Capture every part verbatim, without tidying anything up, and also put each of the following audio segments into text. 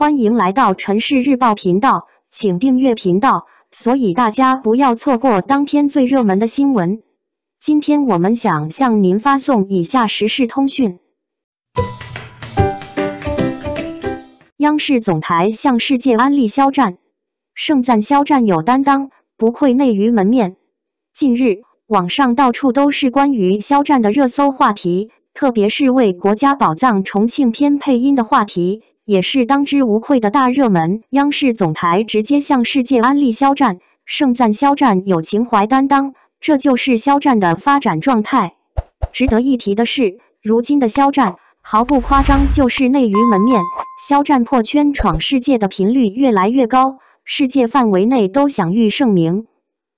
欢迎来到城市日报频道，请订阅频道，所以大家不要错过当天最热门的新闻。今天我们想向您发送以下时事通讯：央视总台向世界安利肖战，盛赞肖战有担当，不愧内娱门面。近日，网上到处都是关于肖战的热搜话题，特别是为《国家宝藏重庆篇》配音的话题。 也是当之无愧的大热门。央视总台直接向世界安利肖战，盛赞肖战有情怀担当，这就是肖战的发展状态。值得一提的是，如今的肖战毫不夸张就是内娱门面，肖战破圈闯世界的频率越来越高，世界范围内都享誉盛名。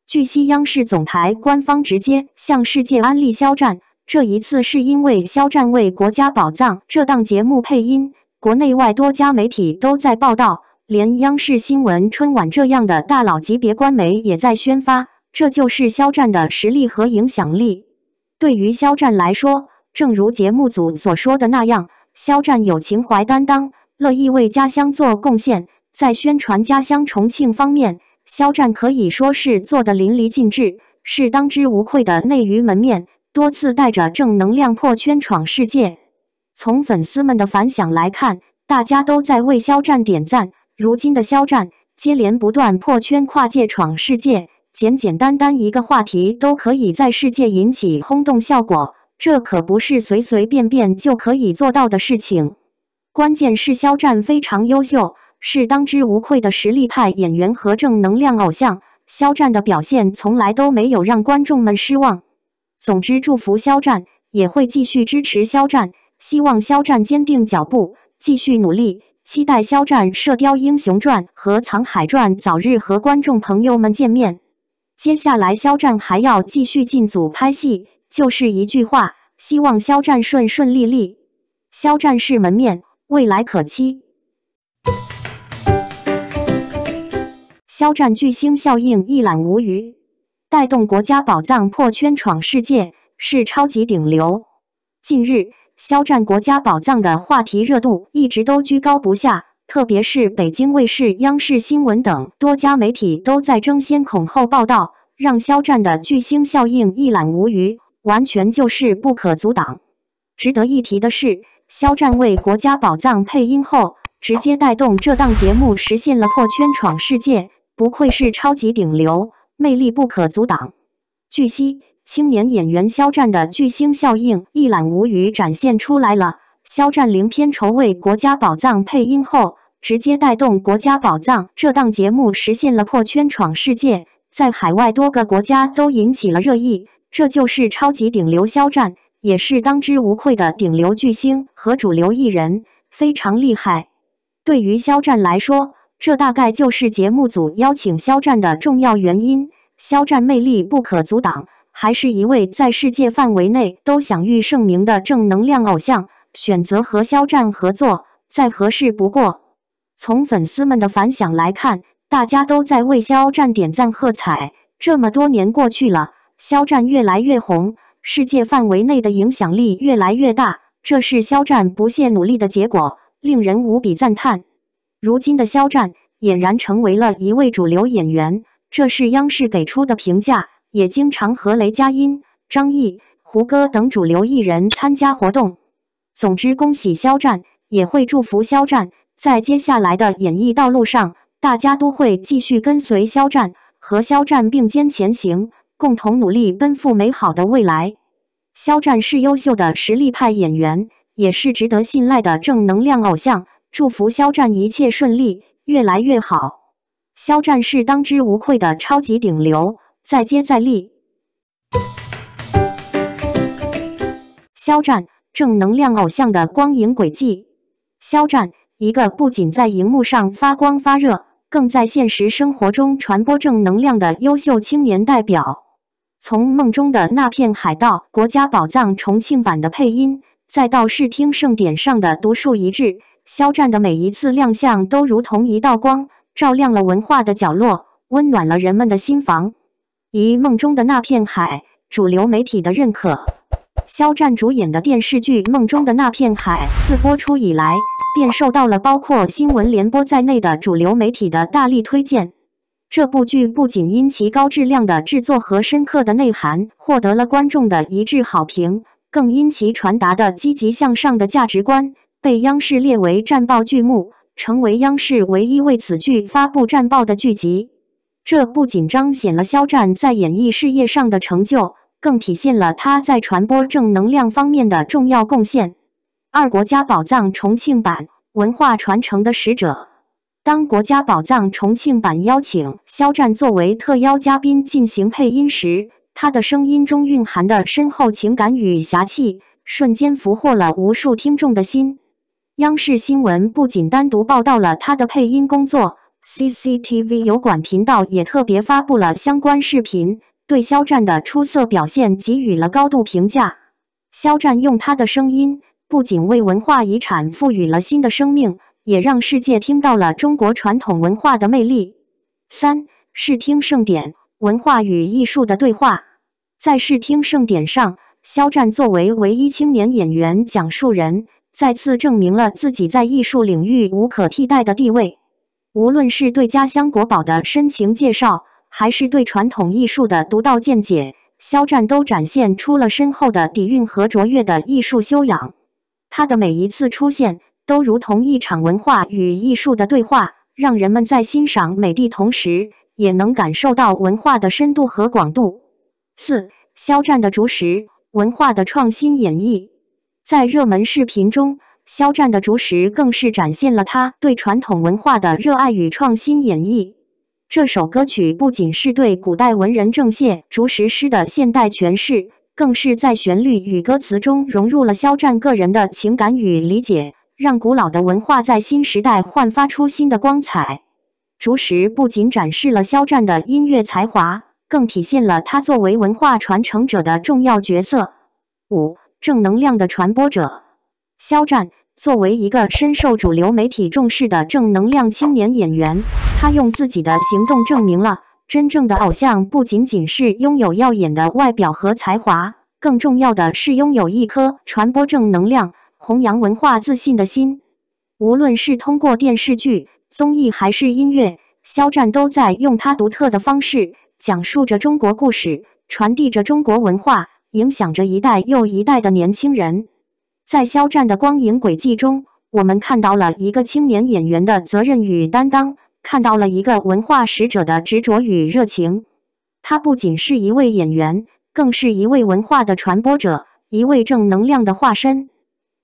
据悉，央视总台官方直接向世界安利肖战，这一次是因为肖战为《国家宝藏》这档节目配音。 国内外多家媒体都在报道，连央视新闻春晚这样的大佬级别官媒也在宣发，这就是肖战的实力和影响力。对于肖战来说，正如节目组所说的那样，肖战有情怀担当，乐意为家乡做贡献。在宣传家乡重庆方面，肖战可以说是做得淋漓尽致，是当之无愧的内娱门面，多次带着正能量破圈闯世界。 从粉丝们的反响来看，大家都在为肖战点赞。如今的肖战接连不断破圈、跨界闯世界，简简单单一个话题都可以在世界引起轰动效果，这可不是随随便便就可以做到的事情。关键是肖战非常优秀，是当之无愧的实力派演员和正能量偶像。肖战的表现从来都没有让观众们失望。总之，祝福肖战，也会继续支持肖战。 希望肖战坚定脚步，继续努力，期待肖战《射雕英雄传》和《藏海传》早日和观众朋友们见面。接下来，肖战还要继续进组拍戏，就是一句话：希望肖战顺顺利利。肖战是门面，未来可期。肖战巨星效应一览无余，带动国家宝藏破圈闯世界，是超级顶流。近日。 肖战国家宝藏的话题热度一直都居高不下，特别是北京卫视、央视新闻等多家媒体都在争先恐后报道，让肖战的巨星效应一览无余，完全就是不可阻挡。值得一提的是，肖战为国家宝藏配音后，直接带动这档节目实现了破圈闯世界，不愧是超级顶流，魅力不可阻挡。据悉。 青年演员肖战的巨星效应一览无余展现出来了。肖战零片酬为《国家宝藏》配音后，直接带动《国家宝藏》这档节目实现了破圈闯世界，在海外多个国家都引起了热议。这就是超级顶流肖战，也是当之无愧的顶流巨星和主流艺人，非常厉害。对于肖战来说，这大概就是节目组邀请肖战的重要原因。肖战魅力不可阻挡。 还是一位在世界范围内都享誉盛名的正能量偶像，选择和肖战合作再合适不过。从粉丝们的反响来看，大家都在为肖战点赞喝彩。这么多年过去了，肖战越来越红，世界范围内的影响力越来越大，这是肖战不懈努力的结果，令人无比赞叹。如今的肖战俨然成为了一位主流演员，这是央视给出的评价。 也经常和雷佳音、张译、胡歌等主流艺人参加活动。总之，恭喜肖战，也会祝福肖战。在接下来的演艺道路上，大家都会继续跟随肖战，和肖战并肩前行，共同努力奔赴美好的未来。肖战是优秀的实力派演员，也是值得信赖的正能量偶像。祝福肖战一切顺利，越来越好。肖战是当之无愧的超级顶流。 再接再厉，肖战正能量偶像的光影轨迹。肖战，一个不仅在荧幕上发光发热，更在现实生活中传播正能量的优秀青年代表。从梦中的那片海到国家宝藏重庆版的配音，再到视听盛典上的独树一帜，肖战的每一次亮相都如同一道光，照亮了文化的角落，温暖了人们的心房。 以《梦中的那片海》主流媒体的认可，肖战主演的电视剧《梦中的那片海》自播出以来，便受到了包括新闻联播在内的主流媒体的大力推荐。这部剧不仅因其高质量的制作和深刻的内涵获得了观众的一致好评，更因其传达的积极向上的价值观被央视列为战报剧目，成为央视唯一为此剧发布战报的剧集。这不仅彰显了肖战在演艺事业上的成就，更体现了他在传播正能量方面的重要贡献。二、国家宝藏重庆版：文化传承的使者。当国家宝藏重庆版邀请肖战作为特邀嘉宾进行配音时，他的声音中蕴含的深厚情感与侠气，瞬间俘获了无数听众的心。央视新闻不仅单独报道了他的配音工作， C C T V 有管频道也特别发布了相关视频，对肖战的出色表现给予了高度评价。肖战用他的声音不仅为文化遗产赋予了新的生命，也让世界听到了中国传统文化的魅力。三、视听盛典：文化与艺术的对话。在视听盛典上，肖战作为唯一青年演员讲述人，再次证明了自己在艺术领域无可替代的地位。无论是对家乡国宝的深情介绍，还是对传统艺术的独到见解，肖战都展现出了深厚的底蕴和卓越的艺术修养。他的每一次出现都如同一场文化与艺术的对话，让人们在欣赏美的同时，也能感受到文化的深度和广度。四、肖战的竹石：文化的创新演绎。在热门视频中，肖战的竹石更是展现了他对传统文化的热爱与创新演绎。这首歌曲不仅是对古代文人郑燮竹石诗的现代诠释，更是在旋律与歌词中融入了肖战个人的情感与理解，让古老的文化在新时代焕发出新的光彩。竹石不仅展示了肖战的音乐才华，更体现了他作为文化传承者的重要角色。五、正能量的传播者。肖战作为一个深受主流媒体重视的正能量青年演员，他用自己的行动证明了，真正的偶像不仅仅是拥有耀眼的外表和才华，更重要的是拥有一颗传播正能量、弘扬文化自信的心。无论是通过电视剧、综艺还是音乐，肖战都在用他独特的方式讲述着中国故事，传递着中国文化，影响着一代又一代的年轻人。在肖战的光影轨迹中，我们看到了一个青年演员的责任与担当，看到了一个文化使者的执着与热情。他不仅是一位演员，更是一位文化的传播者，一位正能量的化身。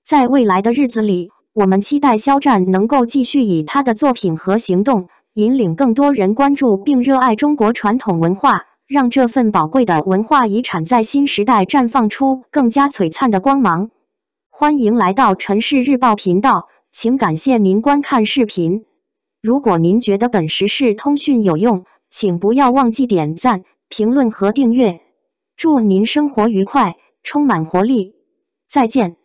在未来的日子里，我们期待肖战能够继续以他的作品和行动，引领更多人关注并热爱中国传统文化，让这份宝贵的文化遗产在新时代绽放出更加璀璨的光芒。欢迎来到城市日报频道，请感谢您观看视频。如果您觉得本时事通讯有用，请不要忘记点赞、评论和订阅。祝您生活愉快，充满活力。再见。